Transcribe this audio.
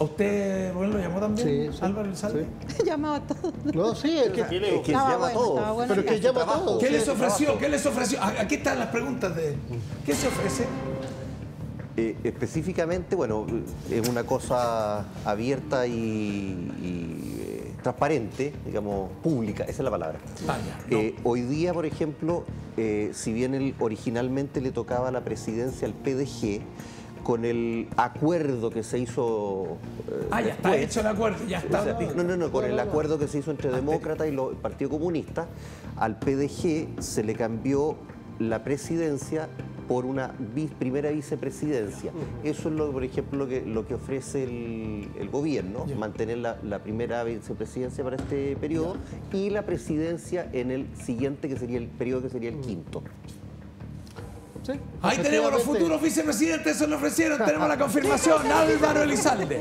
¿A usted, bueno, lo llamó también? Sí, Álvaro Elizalde. Sí. Llamaba a todos. No, sí, es que llama a todos. Pero que llama a todos. ¿Qué les ofreció? ¿Qué les ofreció? Aquí están las preguntas de él. ¿Qué se ofrece? Específicamente, bueno, es una cosa abierta y transparente, digamos, pública, esa es la palabra. Vaya, no. Hoy día, por ejemplo, si bien originalmente le tocaba la presidencia al PDG, con el acuerdo que se hizo... ya está hecho el acuerdo, ya está. O sea, no, con el acuerdo que se hizo entre Demócrata y el Partido Comunista, al PDG se le cambió la presidencia por una primera vicepresidencia. Eso es, por ejemplo, lo que ofrece el gobierno, mantener la primera vicepresidencia para este periodo y la presidencia en el siguiente, que sería el periodo que sería el quinto. Sí, ahí tenemos los futuros vicepresidentes, eso lo ofrecieron, tenemos la confirmación, Álvaro Elizalde.